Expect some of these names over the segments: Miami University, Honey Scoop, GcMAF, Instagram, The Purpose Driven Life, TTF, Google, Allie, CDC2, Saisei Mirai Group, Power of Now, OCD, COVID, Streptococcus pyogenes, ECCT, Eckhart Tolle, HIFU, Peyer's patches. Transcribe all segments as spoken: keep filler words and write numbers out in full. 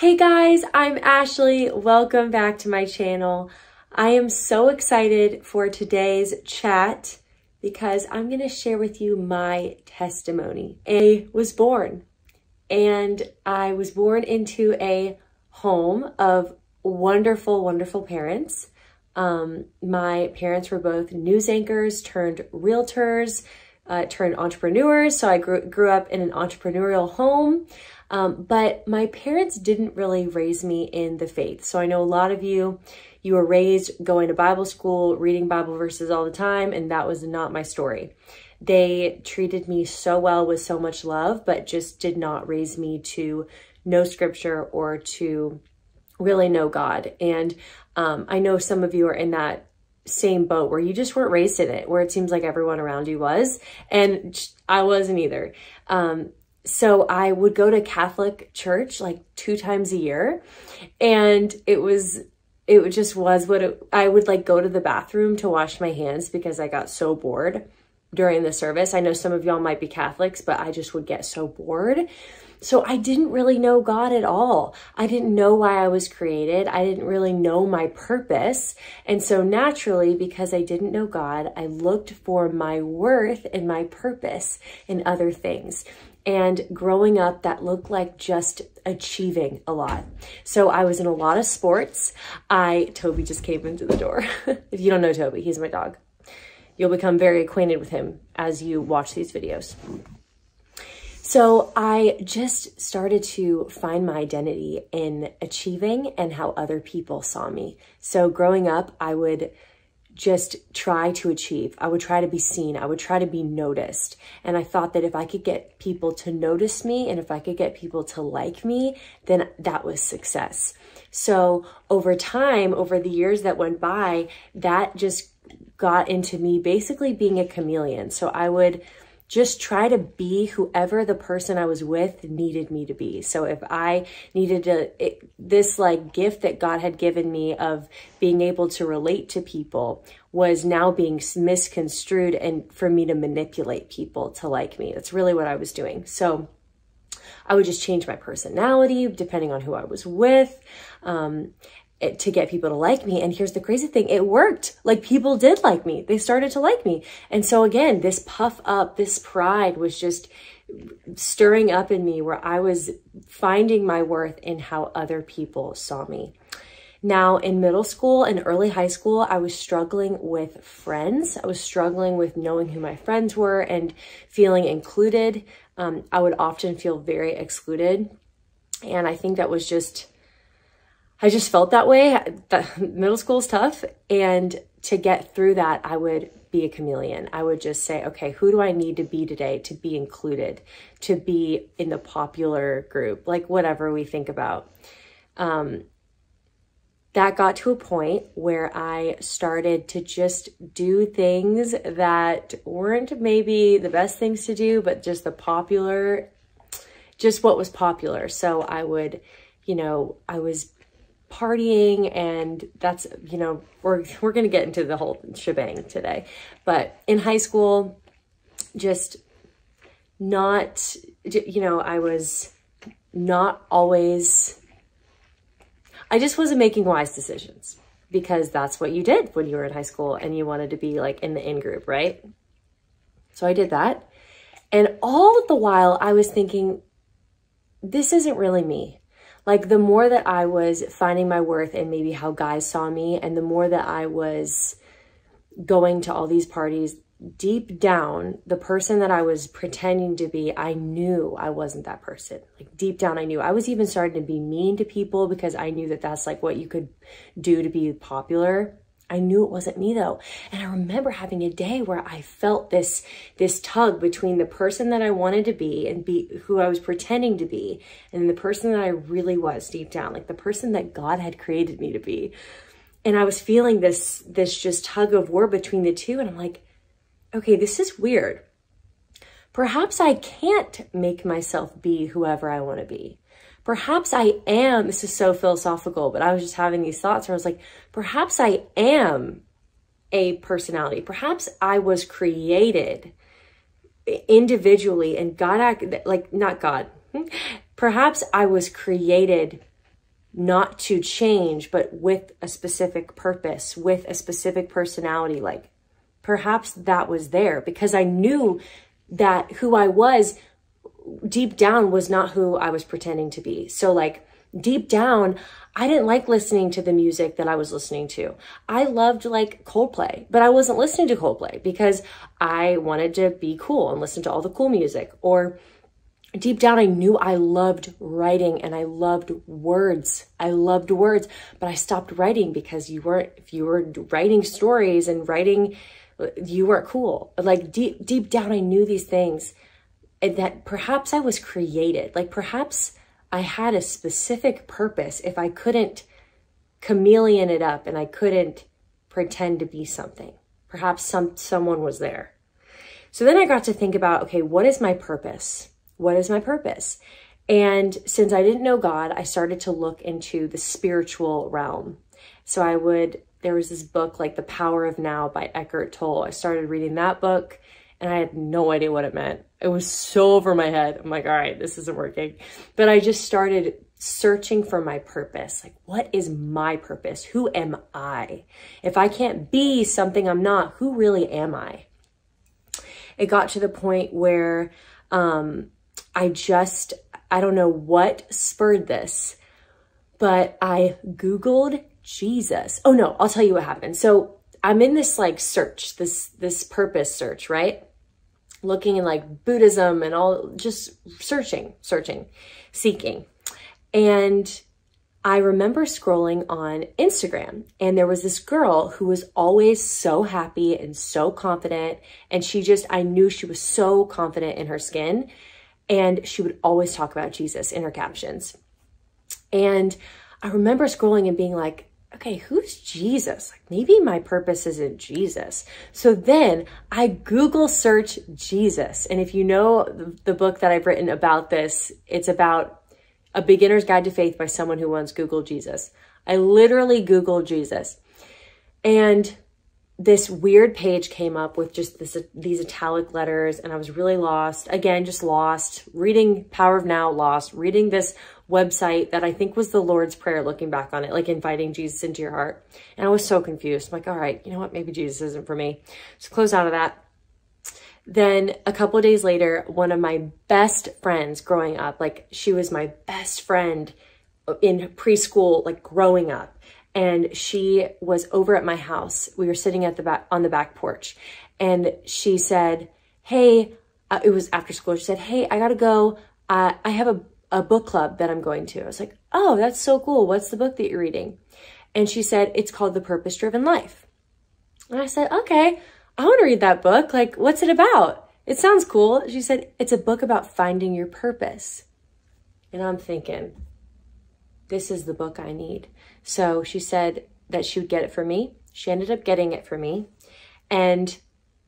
Hey guys, I'm Ashley. Welcome back to my channel. I am so excited for today's chat because I'm going to share with you my testimony. I was born and I was born into a home of wonderful, wonderful parents. Um, my parents were both news anchors turned realtors, uh, turned entrepreneurs. So I grew, grew up in an entrepreneurial home. Um, but my parents didn't really raise me in the faith. So I know a lot of you, you were raised going to Bible school, reading Bible verses all the time, and that was not my story. They treated me so well with so much love, but just did not raise me to know scripture or to really know God. And um, I know some of you are in that same boat where you just weren't raised in it, where it seems like everyone around you was, and I wasn't either. Um, So I would go to Catholic church like two times a year, and it was, it just was what it, I would like go to the bathroom to wash my hands because I got so bored during the service. I know some of y'all might be Catholics, but I just would get so bored. So I didn't really know God at all. I didn't know why I was created. I didn't really know my purpose. And so naturally, because I didn't know God, I looked for my worth and my purpose in other things. And growing up, that looked like just achieving a lot. So I was in a lot of sports. I, Toby just came into the door. If you don't know Toby, he's my dog. You'll become very acquainted with him as you watch these videos. So I just started to find my identity in achieving and how other people saw me. So growing up, I would just try to achieve. I would try to be seen. I would try to be noticed. And I thought that if I could get people to notice me and if I could get people to like me, then that was success. So over time, over the years that went by, that just got into me basically being a chameleon. So I would just try to be whoever the person I was with needed me to be. So if I needed to, it, this like gift that God had given me of being able to relate to people was now being misconstrued and for me to manipulate people to like me. That's really what I was doing. So I would just change my personality depending on who I was with, um, It, to get people to like me. And here's the crazy thing. It worked. Like people did like me. They started to like me. And so again, this puff up, this pride was just stirring up in me where I was finding my worth in how other people saw me. Now in middle school and early high school, I was struggling with friends. I was struggling with knowing who my friends were and feeling included. Um, I would often feel very excluded. And I think that was just I just felt that way. Middle school's tough. And to get through that, I would be a chameleon. I would just say, okay, who do I need to be today to be included, to be in the popular group, like whatever we think about. Um, that got to a point where I started to just do things that weren't maybe the best things to do, but just the popular, just what was popular. So I would, you know, I was partying, and that's, you know, we're, we're going to get into the whole shebang today, but in high school, just not, you know, I was not always, I just wasn't making wise decisions because that's what you did when you were in high school and you wanted to be like in the in-group, right? So I did that. And all the while I was thinking, this isn't really me. Like the more that I was finding my worth and maybe how guys saw me, and the more that I was going to all these parties, deep down, the person that I was pretending to be, I knew I wasn't that person. Like deep down, I knew. I was even starting to be mean to people because I knew that that's like what you could do to be popular. I knew it wasn't me though. And I remember having a day where I felt this, this tug between the person that I wanted to be and be who I was pretending to be, and the person that I really was deep down, like the person that God had created me to be. And I was feeling this, this just tug of war between the two. And I'm like, okay, this is weird. Perhaps I can't make myself be whoever I want to be. Perhaps I am, this is so philosophical, but I was just having these thoughts where I was like, perhaps I am a personality. Perhaps I was created individually and God, like not God, perhaps I was created not to change, but with a specific purpose, with a specific personality. Like perhaps that was there because I knew that who I was deep down was not who I was pretending to be. So like deep down, I didn't like listening to the music that I was listening to. I loved like Coldplay, but I wasn't listening to Coldplay because I wanted to be cool and listen to all the cool music. Or deep down, I knew I loved writing and I loved words. I loved words, but I stopped writing because you weren't, if you were writing stories and writing, you weren't cool. Like deep, deep down, I knew these things and that perhaps I was created. Like perhaps I had a specific purpose if I couldn't chameleon it up and I couldn't pretend to be something. Perhaps some someone was there. So then I got to think about, okay, what is my purpose? What is my purpose? And since I didn't know God, I started to look into the spiritual realm. So I would, there was this book like The Power of Now by Eckhart Tolle. I started reading that book and I had no idea what it meant. It was so over my head. I'm like, all right, this isn't working. But I just started searching for my purpose. Like, what is my purpose? Who am I? If I can't be something I'm not, who really am I? It got to the point where um, I just, I don't know what spurred this, but I Googled Jesus. Oh no, I'll tell you what happened. So I'm in this like search, this, this purpose search, right? Looking in like Buddhism and all, just searching, searching, seeking. And I remember scrolling on Instagram and there was this girl who was always so happy and so confident. And she just, I knew she was so confident in her skin and she would always talk about Jesus in her captions. And I remember scrolling and being like, okay, who's Jesus? Like maybe my purpose isn't Jesus. So then I Google search Jesus. And if you know the book that I've written about this, it's about A Beginner's Guide to Faith by someone who once Googled Jesus. I literally Googled Jesus. And this weird page came up with just this, these italic letters. And I was really lost. Again, just lost. Reading Power of Now, lost. Reading this website that I think was the Lord's Prayer, looking back on it, like inviting Jesus into your heart. And I was so confused. I'm like, all right, you know what? Maybe Jesus isn't for me. So close out of that. Then a couple of days later, one of my best friends growing up, like she was my best friend in preschool, like growing up. And she was over at my house. We were sitting at the back on the back porch and she said, hey, uh, it was after school. She said, hey, I gotta go. Uh, I have a, a book club that I'm going to. I was like, oh, that's so cool. What's the book that you're reading? And she said, it's called The Purpose Driven Life. And I said, okay, I want to read that book. Like, what's it about? It sounds cool. She said, it's a book about finding your purpose. And I'm thinking, this is the book I need. So she said that she would get it for me. She ended up getting it for me. And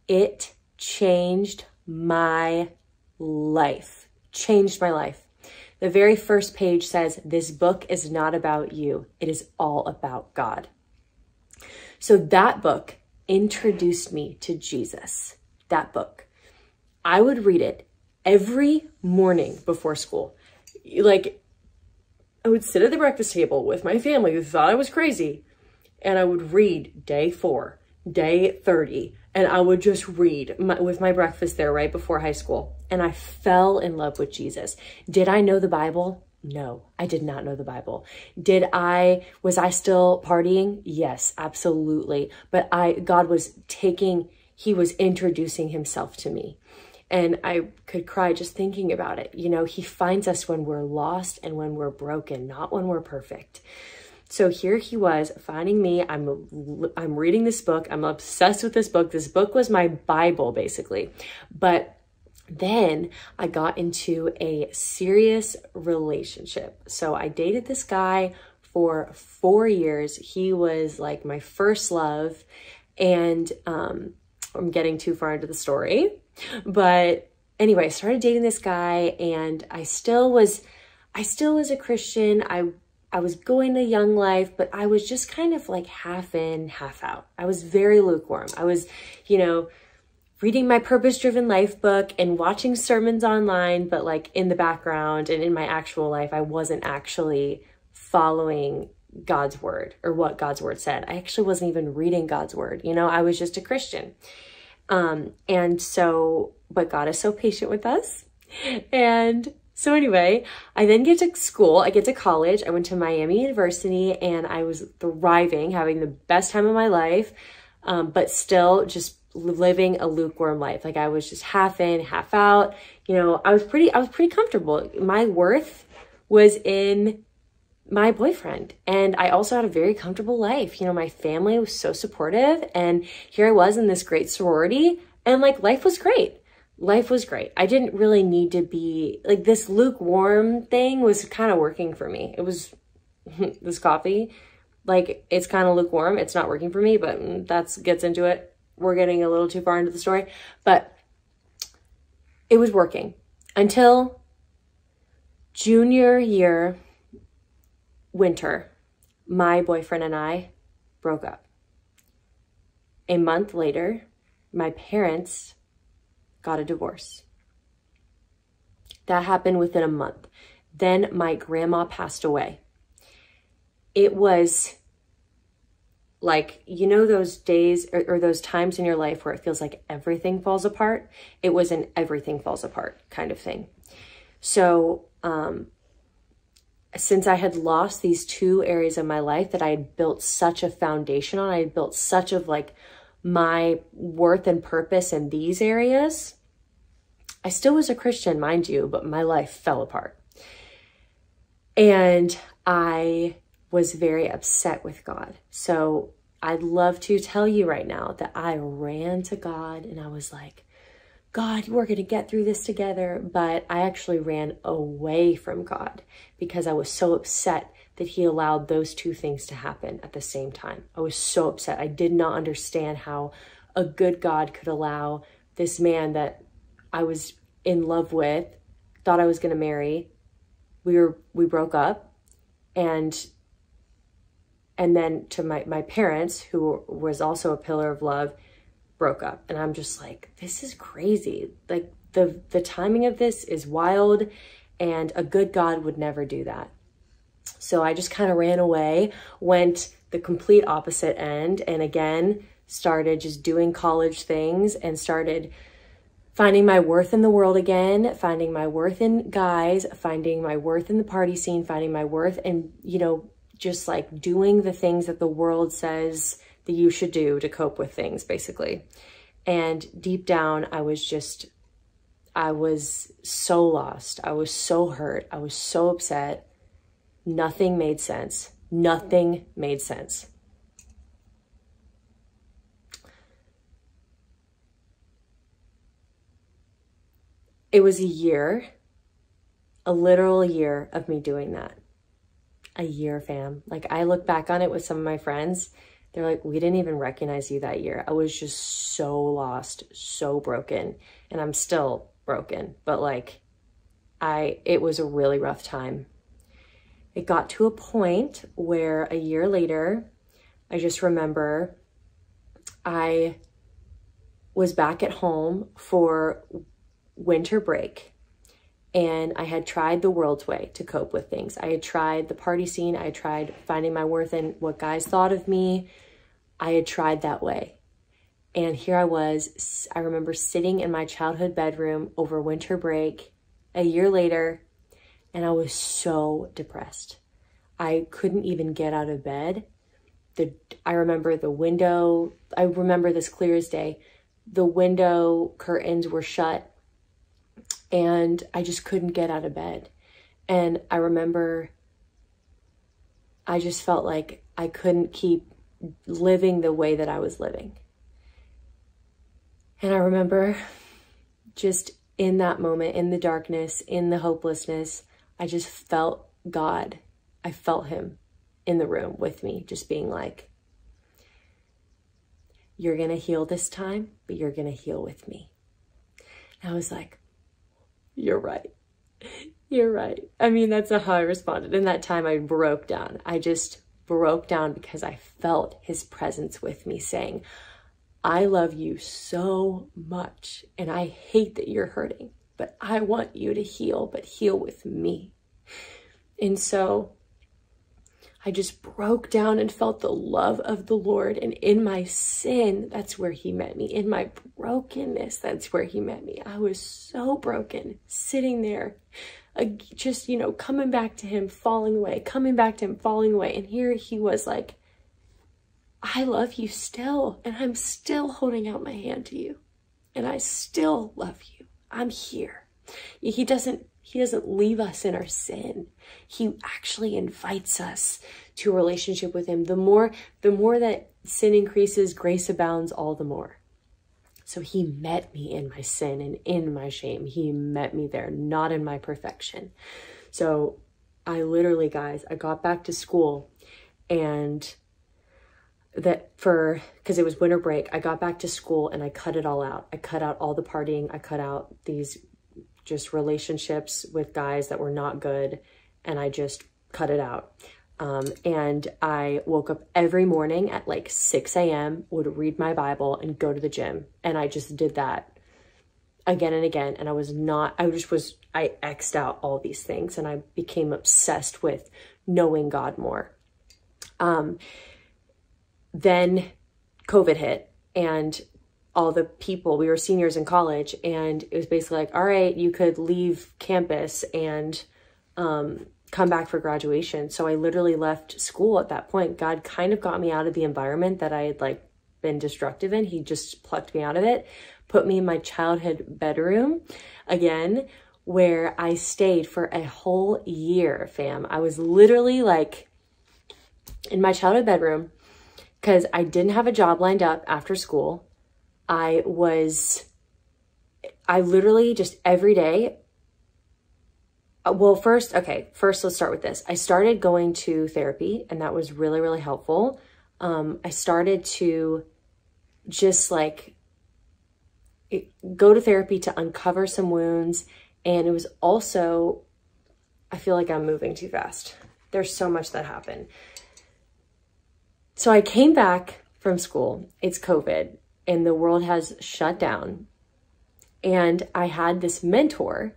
it changed my life. Changed my life. The very first page says, this book is not about you. It is all about God. So that book introduced me to Jesus. That book. I would read it every morning before school. Like, I would sit at the breakfast table with my family who thought I was crazy, and I would read day four, day thirty, and I would just read my, with my breakfast there right before high school. And I fell in love with Jesus. Did I know the Bible? No, I did not know the Bible. Did I, was I still partying? Yes, absolutely. But I, God was taking, he was introducing himself to me. And I could cry just thinking about it. You know, he finds us when we're lost and when we're broken, not when we're perfect. So here he was finding me. I'm, I'm reading this book. I'm obsessed with this book. This book was my Bible, basically. But then I got into a serious relationship. So I dated this guy for four years. He was like my first love. And um, I'm getting too far into the story. But anyway, I started dating this guy and I still was, I still was a Christian. I, I was going to Young Life, but I was just kind of like half in, half out. I was very lukewarm. I was, you know, reading my Purpose Driven Life book and watching sermons online, but like in the background and in my actual life, I wasn't actually following God's word or what God's word said. I actually wasn't even reading God's word. You know, I was just a Christian. Um, and so, but God is so patient with us. And so anyway, I then get to school, I get to college. I went to Miami University and I was thriving, having the best time of my life, um, but still just living a lukewarm life. Like I was just half in, half out. You know, I was pretty, I was pretty comfortable. My worth was in my boyfriend. And I also had a very comfortable life. You know, my family was so supportive, and here I was in this great sorority, and like life was great. Life was great. I didn't really need to be like, this lukewarm thing was kind of working for me. It was this coffee, like it's kind of lukewarm. It's not working for me, but that's gets into it. We're getting a little too far into the story, but it was working until junior year winter, my boyfriend and I broke up. A month later, my parents got a divorce. That happened within a month. Then my grandma passed away. It was like, you know, those days or, or those times in your life where it feels like everything falls apart. It was an everything falls apart kind of thing. So, um, since I had lost these two areas of my life that I had built such a foundation on, I had built such of like my worth and purpose in these areas, I still was a Christian, mind you, but my life fell apart. And I was very upset with God. So I'd love to tell you right now that I ran to God and I was like, God, we're going to get through this together. But I actually ran away from God because I was so upset that he allowed those two things to happen at the same time. I was so upset. I did not understand how a good God could allow this man that I was in love with, thought I was going to marry. We were, we broke up, and, and then to my, my parents, who was also a pillar of love, broke up. And I'm just like, this is crazy. Like the, the timing of this is wild, and a good God would never do that. So I just kind of ran away, went the complete opposite end. And again, started just doing college things and started finding my worth in the world again, finding my worth in guys, finding my worth in the party scene, finding my worth and, you know, just like doing the things that the world says that you should do to cope with things, basically. And deep down, I was just, I was so lost. I was so hurt. I was so upset. Nothing made sense. Nothing made sense. It was a year, a literal year of me doing that. A year, fam. Like I look back on it with some of my friends. They're like, we didn't even recognize you that year. I was just so lost, so broken. And I'm still broken, but like I, it was a really rough time. It got to a point where a year later, I just remember I was back at home for winter break, and I had tried the world's way to cope with things. I had tried the party scene. I had tried finding my worth in what guys thought of me. I had tried that way. And here I was, I remember sitting in my childhood bedroom over winter break a year later, and I was so depressed. I couldn't even get out of bed. The, I remember the window, I remember this clear as day. The window curtains were shut and I just couldn't get out of bed. And I remember I just felt like I couldn't keep living the way that I was living. And I remember just in that moment, in the darkness, in the hopelessness, I just felt God. I felt him in the room with me, just being like, you're going to heal this time, but you're going to heal with me. And I was like, you're right. You're right. I mean, that's not how I responded. In that time, I broke down. I just broke down because I felt his presence with me saying, I love you so much, and I hate that you're hurting, but I want you to heal, but heal with me. And so I just broke down and felt the love of the Lord. And in my sin, that's where he met me. In my brokenness, that's where he met me. I was so broken, sitting there, just, you know, coming back to him, falling away, coming back to him, falling away. And here he was like, I love you still, and I'm still holding out my hand to you, and I still love you. I'm here. He doesn't He doesn't leave us in our sin. He actually invites us to a relationship with him. The more, the more that sin increases, grace abounds all the more. So he met me in my sin and in my shame. He met me there, not in my perfection. So I literally, guys, I got back to school, and that for, because it was winter break, I got back to school and I cut it all out. I cut out all the partying. I cut out these just relationships with guys that were not good, and I just cut it out. Um, and I woke up every morning at like six a m, would read my Bible and go to the gym. And I just did that again and again. And I was not, I just was, I X'd out all these things, and I became obsessed with knowing God more. Um, then COVID hit, and all the people, we were seniors in college, and it was basically like, all right, you could leave campus and um, come back for graduation. So I literally left school at that point. God kind of got me out of the environment that I had like been destructive in. He just plucked me out of it, put me in my childhood bedroom again, where I stayed for a whole year, fam. I was literally like in my childhood bedroom because I didn't have a job lined up after school. I was, I literally just every day, well, first, okay, first let's start with this. I started going to therapy, and that was really, really helpful. Um, I started to just like it, go to therapy to uncover some wounds. And it was also, I feel like I'm moving too fast. There's so much that happened. So I came back from school, it's COVID, and the world has shut down. And I had this mentor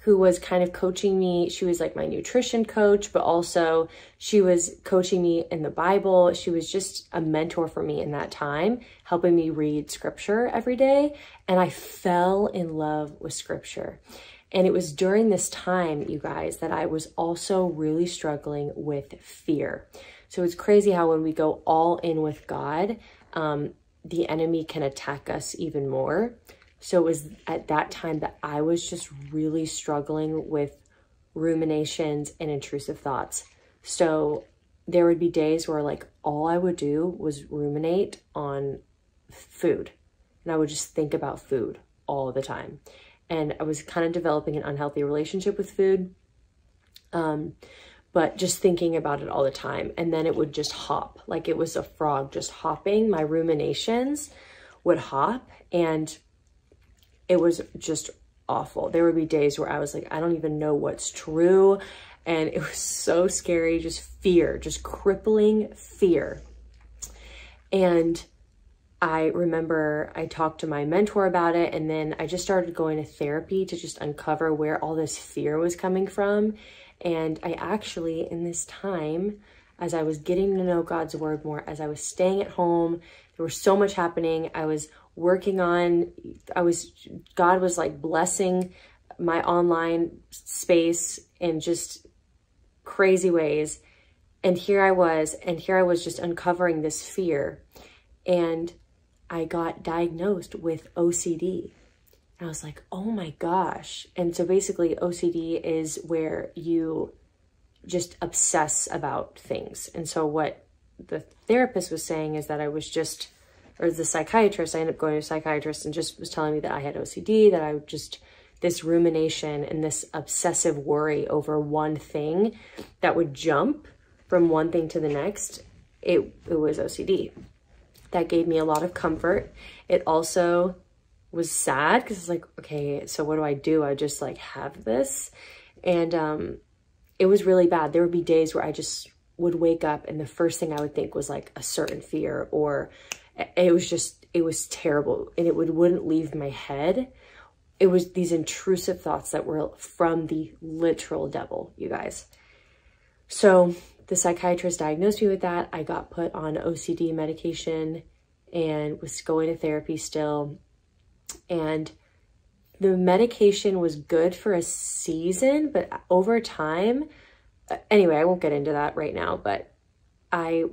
who was kind of coaching me. She was like my nutrition coach, but also she was coaching me in the Bible. She was just a mentor for me in that time, helping me read scripture every day. And I fell in love with scripture. And it was during this time, you guys, that I was also really struggling with fear. So it's crazy how when we go all in with God, um, the enemy can attack us even more. So it was at that time that I was just really struggling with ruminations and intrusive thoughts. So there would be days where like all I would do was ruminate on food. And I would just think about food all the time. And I was kind of developing an unhealthy relationship with food, um, but just thinking about it all the time. And then it would just hop, like it was a frog just hopping. My ruminations would hop, and it was just awful. There would be days where I was like, I don't even know what's true. And it was so scary, just fear, just crippling fear. And I remember I talked to my mentor about it, and then I just started going to therapy to just uncover where all this fear was coming from. And I actually, in this time, as I was getting to know God's word more, as I was staying at home, there was so much happening. I was working on, I was, God was like blessing my online space in just crazy ways. And here I was, and here I was just uncovering this fear. And I got diagnosed with O C D. And I was like, oh my gosh. And so basically O C D is where you just obsess about things. And so what the therapist was saying is that I was just, or the psychiatrist, I ended up going to a psychiatrist, and just was telling me that I had O C D, that I would just, this rumination and this obsessive worry over one thing that would jump from one thing to the next, it, it was O C D. That gave me a lot of comfort. It also was sad because it's like, okay, so what do I do? I just like have this. And um, it was really bad. There would be days where I just would wake up, and the first thing I would think was like a certain fear, or it was just, it was terrible. And it would, wouldn't leave my head. It was these intrusive thoughts that were from the literal devil, you guys. So the psychiatrist diagnosed me with that. I got put on O C D medication and was going to therapy still. And the medication was good for a season, but over time, anyway, I won't get into that right now, but I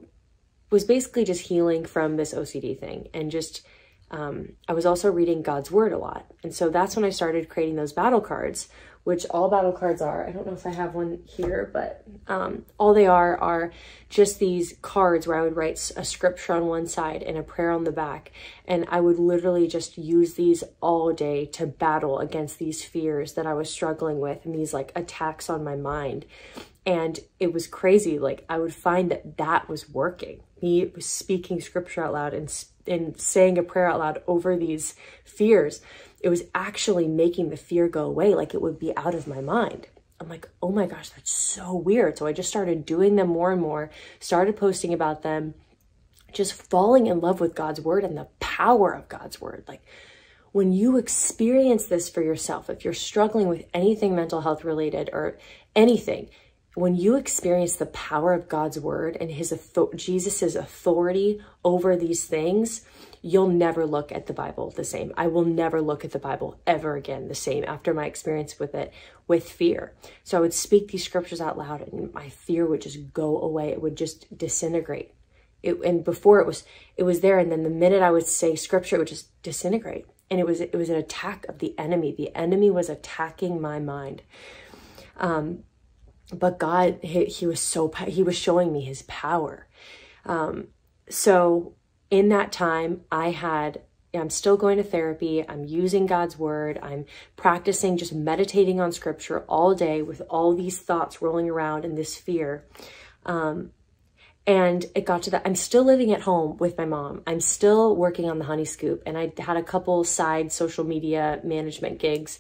was basically just healing from this O C D thing. And just, um, I was also reading God's word a lot. And so that's when I started creating those battle cards, which all battle cards are, I don't know if I have one here, but um, all they are are just these cards where I would write a scripture on one side and a prayer on the back. And I would literally just use these all day to battle against these fears that I was struggling with and these like attacks on my mind. And it was crazy. Like I would find that that was working. Me was speaking scripture out loud and, and saying a prayer out loud over these fears. It was actually making the fear go away. Like it would be out of my mind. I'm like, oh my gosh, that's so weird. So I just started doing them more and more, started posting about them, just falling in love with God's word and the power of God's word. Like when you experience this for yourself, if you're struggling with anything mental health related or anything, when you experience the power of God's word and his Jesus's authority over these things, you'll never look at the Bible the same. I will never look at the Bible ever again the same after my experience with it, with fear. So I would speak these scriptures out loud and my fear would just go away. It would just disintegrate. It, and before it was, it was there. And then the minute I would say scripture, it would just disintegrate. And it was, it was an attack of the enemy. The enemy was attacking my mind. Um, but God, he, he was so, he was showing me his power. Um, so in that time, I had, I'm still going to therapy, I'm using God's word, I'm practicing just meditating on scripture all day with all these thoughts rolling around and this fear. Um, and it got to that, I'm still living at home with my mom, I'm still working on the Honey Scoop, and I had a couple side social media management gigs,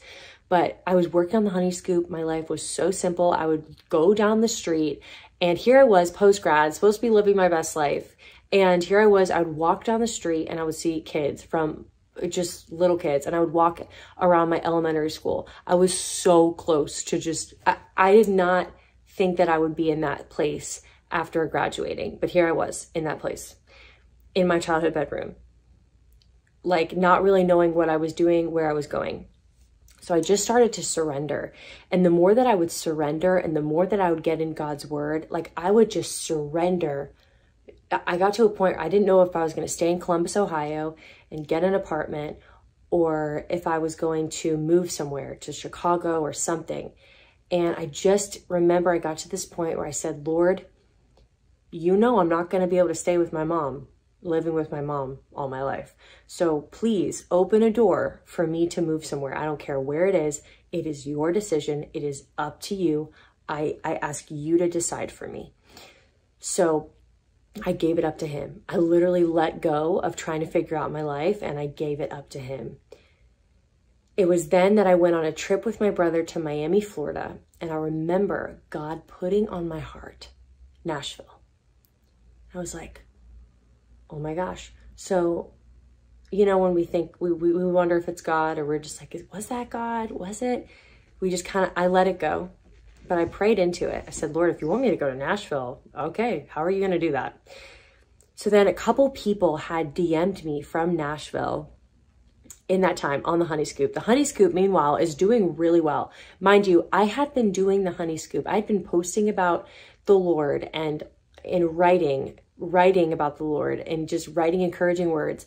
but I was working on the Honey Scoop, my life was so simple, I would go down the street, and here I was, post-grad, supposed to be living my best life. And here I was, I would walk down the street and I would see kids from just little kids. And I would walk around my elementary school. I was so close to just, I, I did not think that I would be in that place after graduating. But here I was in that place, in my childhood bedroom, like not really knowing what I was doing, where I was going. So I just started to surrender. And the more that I would surrender and the more that I would get in God's word, like I would just surrender. I got to a point where I didn't know if I was going to stay in Columbus, Ohio and get an apartment, or if I was going to move somewhere to Chicago or something. And I just remember I got to this point where I said, Lord, you know, I'm not going to be able to stay with my mom, living with my mom all my life. So please open a door for me to move somewhere. I don't care where it is. It is your decision. It is up to you. I, I ask you to decide for me. So I gave it up to him. I literally let go of trying to figure out my life and I gave it up to him. It was then that I went on a trip with my brother to Miami, Florida, and I remember God putting on my heart, Nashville. I was like, oh my gosh. So, you know, when we think, we, we, we wonder if it's God, or we're just like, was that God? Was it? We just kind of, I let it go. But I prayed into it. I said, Lord, if you want me to go to Nashville, okay, how are you going to do that? So then a couple people had D M'd me from Nashville in that time on the Honey Scoop. The Honey Scoop, meanwhile, is doing really well. Mind you, I had been doing the Honey Scoop. I had been posting about the Lord and in writing, writing about the Lord and just writing encouraging words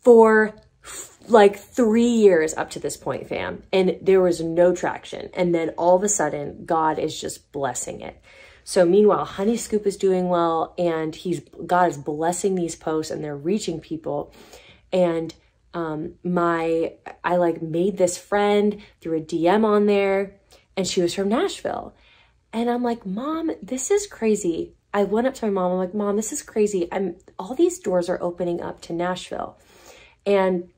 for like three years up to this point, fam. And there was no traction. And then all of a sudden, God is just blessing it. So meanwhile, Honey Scoop is doing well, and he's, God is blessing these posts and they're reaching people. And um, my, I like made this friend through a D M on there, and she was from Nashville. And I'm like, Mom, this is crazy. I went up to my mom. I'm like, Mom, this is crazy. I'm, all these doors are opening up to Nashville. And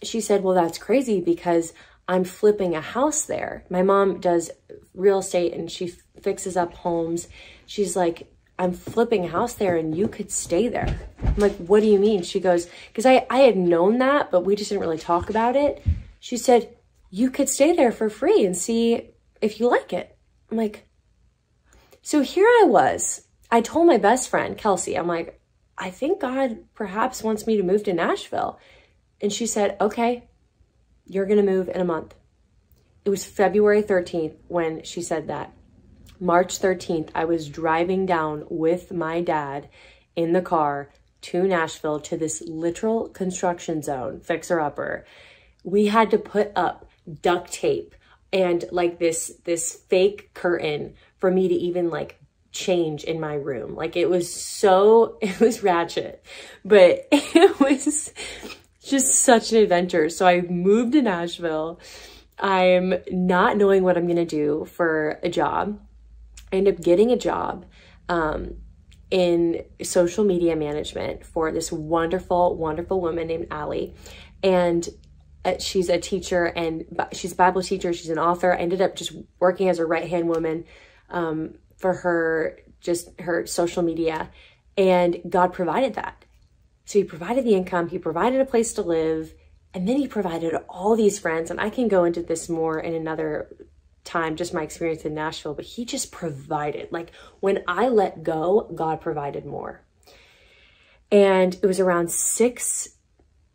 she said, well, that's crazy because I'm flipping a house there. My mom does real estate and she fixes up homes. She's like, I'm flipping a house there and you could stay there. I'm like, what do you mean? She goes, because I, I had known that, but we just didn't really talk about it. She said, you could stay there for free and see if you like it. I'm like, So here I was, I told my best friend, Kelsey, I'm like, I think God perhaps wants me to move to Nashville. And she said, okay, you're going to move in a month. It was February thirteenth when she said that. March thirteenth, I was driving down with my dad in the car to Nashville to this literal construction zone, fixer-upper. We had to put up duct tape and like this, this fake curtain for me to even like change in my room. Like it was so, it was ratchet, but it was just such an adventure. So I moved to Nashville. I'm not knowing what I'm going to do for a job. I ended up getting a job um, in social media management for this wonderful, wonderful woman named Allie. And she's a teacher and she's a Bible teacher. She's an author. I ended up just working as a right-hand woman um, for her, just her social media. And God provided that. So he provided the income. He provided a place to live. And then he provided all these friends. And I can go into this more in another time, just my experience in Nashville, but he just provided. Like when I let go, God provided more. And it was around six,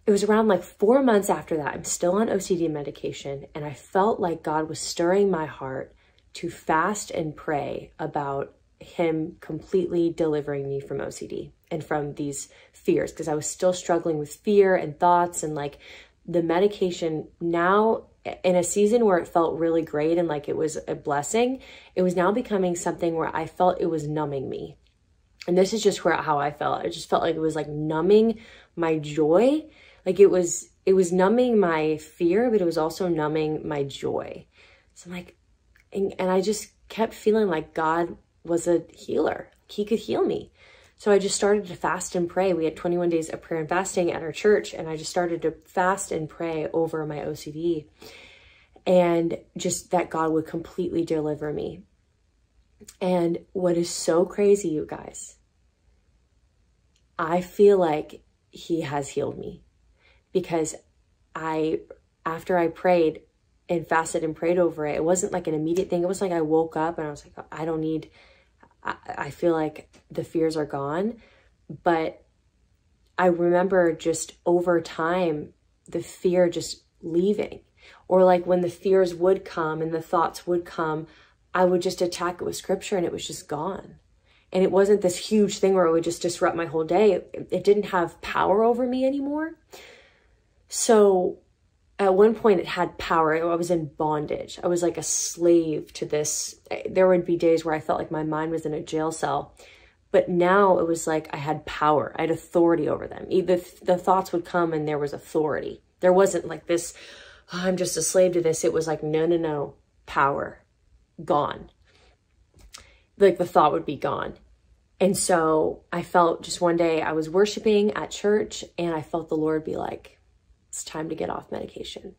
it was around like four months after that. I'm still on O C D medication. And I felt like God was stirring my heart to fast and pray about him completely delivering me from O C D and from these fears, because I was still struggling with fear and thoughts and like the medication. Now in a season where it felt really great and like it was a blessing, it was now becoming something where I felt it was numbing me. And this is just where how I felt. I just felt like it was like numbing my joy. Like it was, it was numbing my fear, but it was also numbing my joy. So I'm like, and, and I just kept feeling like God was a healer. He could heal me. So I just started to fast and pray. We had twenty-one days of prayer and fasting at our church. And I just started to fast and pray over my O C D and just that God would completely deliver me. And what is so crazy, you guys, I feel like he has healed me, because I, after I prayed and fasted and prayed over it, it wasn't like an immediate thing. It was like I woke up and I was like, I don't need, I, I feel like the fears are gone. But I remember just over time, the fear just leaving, or like when the fears would come and the thoughts would come, I would just attack it with scripture and it was just gone. And it wasn't this huge thing where it would just disrupt my whole day. It, it didn't have power over me anymore. So at one point it had power. I was in bondage. I was like a slave to this. There would be days where I felt like my mind was in a jail cell, but now it was like I had power. I had authority over them. The, the thoughts would come and there was authority. There wasn't like this, oh, I'm just a slave to this. It was like, no, no, no, power gone. Like the thought would be gone. And so I felt just one day I was worshiping at church and I felt the Lord be like, it's time to get off medication.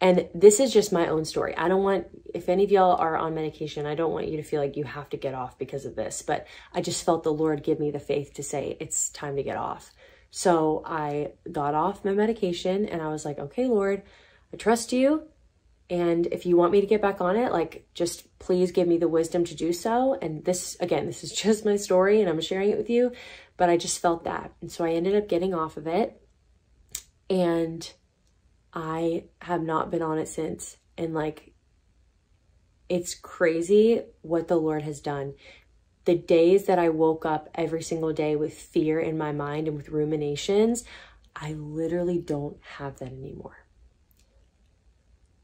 And this is just my own story. I don't want, if any of y'all are on medication, I don't want you to feel like you have to get off because of this, but I just felt the Lord give me the faith to say, it's time to get off. So I got off my medication and I was like, okay, Lord, I trust you. And if you want me to get back on it, like, just please give me the wisdom to do so. And this, again, this is just my story and I'm sharing it with you, but I just felt that. And so I ended up getting off of it. And I have not been on it since. And like, it's crazy what the Lord has done. The days that I woke up every single day with fear in my mind and with ruminations, I literally don't have that anymore.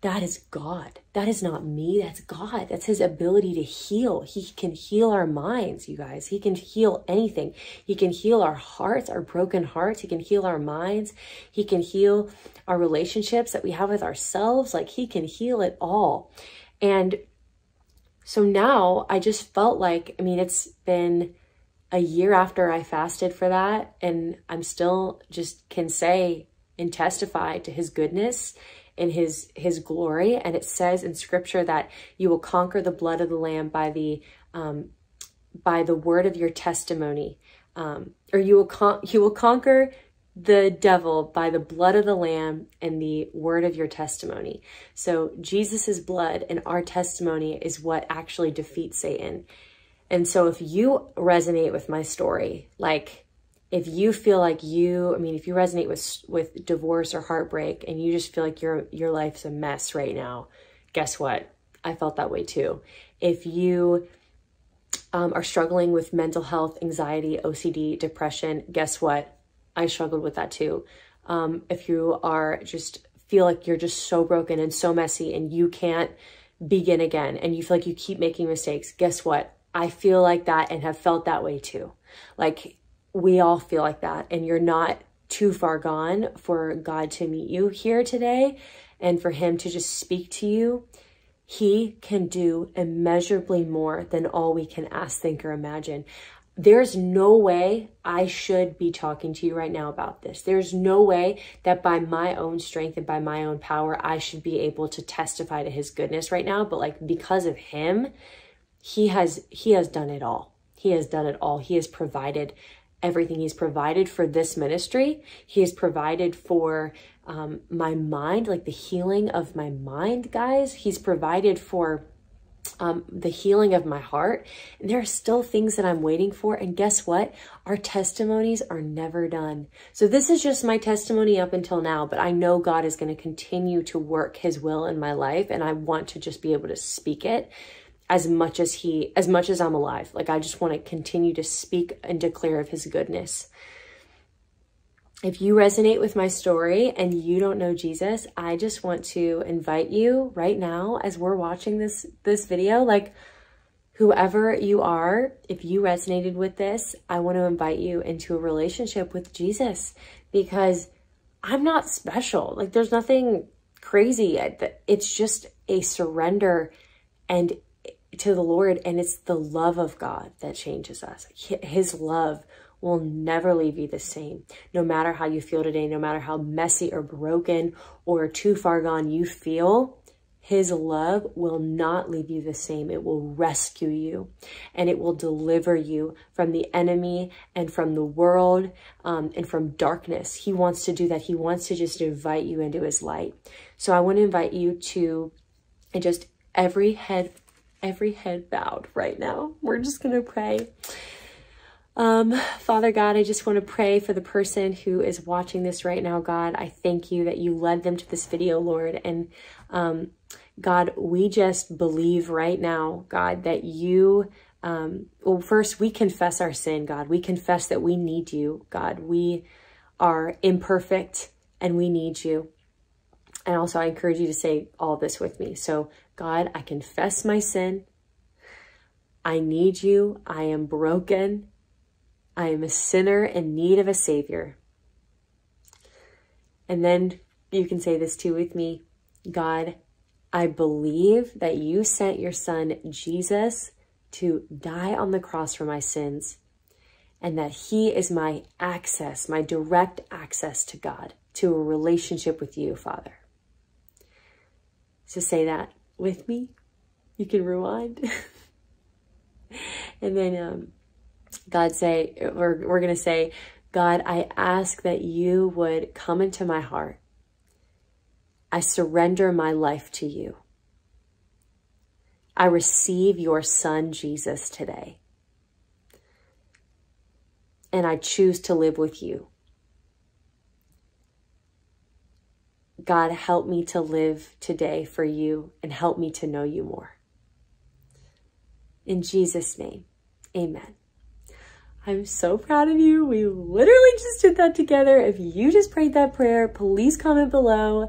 That is God. That is not me. That's God. That's his ability to heal. He can heal our minds, you guys. He can heal anything. He can heal our hearts, our broken hearts. He can heal our minds. He can heal our relationships that we have with ourselves. Like, he can heal it all. And so now I just felt like, I mean, it's been a year after I fasted for that. And I'm still just can say and testify to his goodness in his, his glory. And it says in scripture that you will conquer the blood of the lamb by the, um, by the word of your testimony, um, or you will, con you will conquer the devil by the blood of the lamb and the word of your testimony. So Jesus's blood and our testimony is what actually defeats Satan. And so if you resonate with my story, like if you feel like you, I mean, if you resonate with with divorce or heartbreak and you just feel like your your life's a mess right now, guess what? I felt that way too. If you um, are struggling with mental health, anxiety, O C D, depression, guess what? I struggled with that too. Um, if you are just feel like you're just so broken and so messy and you can't begin again and you feel like you keep making mistakes, guess what? I feel like that and have felt that way too. Like we all feel like that, and you're not too far gone for God to meet you here today and for him to just speak to you. He can do immeasurably more than all we can ask, think, or imagine. There's no way I should be talking to you right now about this. There's no way that by my own strength and by my own power, I should be able to testify to his goodness right now. But like, because of him, he has, he has done it all. He has done it all. He has provided everything. He's provided for this ministry. He has provided for um, my mind, like the healing of my mind, guys. He's provided for um, the healing of my heart. And there are still things that I'm waiting for. And guess what? Our testimonies are never done. So this is just my testimony up until now, but I know God is going to continue to work his will in my life. And I want to just be able to speak it as much as he, as much as I'm alive. Like I just want to continue to speak and declare of his goodness. If you resonate with my story and you don't know Jesus, I just want to invite you right now as we're watching this, this video, like whoever you are, if you resonated with this, I want to invite you into a relationship with Jesus, because I'm not special. Like there's nothing crazy. It's just a surrender and to the Lord, and it's the love of God that changes us. His love will never leave you the same. No matter how you feel today, no matter how messy or broken or too far gone you feel, his love will not leave you the same. It will rescue you, and it will deliver you from the enemy and from the world um, and from darkness. He wants to do that. He wants to just invite you into his light. So I want to invite you to, and just every head Every head bowed right now. We're just going to pray. Um, Father God, I just want to pray for the person who is watching this right now. God, I thank you that you led them to this video, Lord. And um, God, we just believe right now, God, that you, um, well, first we confess our sin, God. We confess that we need you, God. We are imperfect and we need you. And also I encourage you to say all this with me. So God, I confess my sin. I need you. I am broken. I am a sinner in need of a savior. And then you can say this too with me. God, I believe that you sent your son Jesus to die on the cross for my sins, and that he is my access, my direct access to God, to a relationship with you, Father. So say that with me. You can rewind. And then um, God say, or we're going to say, God, I ask that you would come into my heart. I surrender my life to you. I receive your son, Jesus, today. And I choose to live with you. God, help me to live today for you, and help me to know you more. In Jesus' name, amen. I'm so proud of you. We literally just did that together. If you just prayed that prayer, please comment below.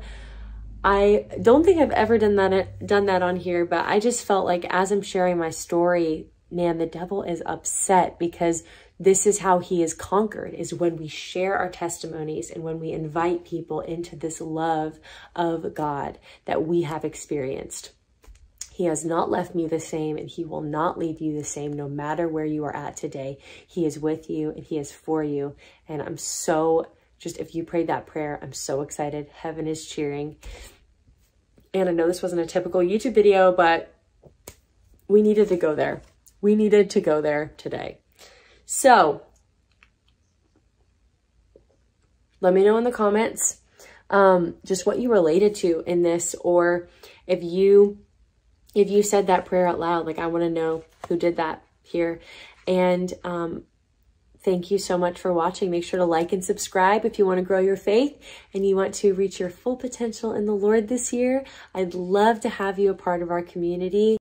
I don't think I've ever done that, done that on here, but I just felt like as I'm sharing my story, man, the devil is upset, because this is how he is conquered, is when we share our testimonies and when we invite people into this love of God that we have experienced. He has not left me the same, and he will not leave you the same no matter where you are at today. He is with you and he is for you. And I'm so, just if you prayed that prayer, I'm so excited. Heaven is cheering. And I know this wasn't a typical YouTube video, but we needed to go there. We needed to go there today. So let me know in the comments um, just what you related to in this, or if you, if you said that prayer out loud, like I want to know who did that. here. And um, thank you so much for watching. Make sure to like and subscribe if you want to grow your faith and you want to reach your full potential in the Lord this year. I'd love to have you a part of our community.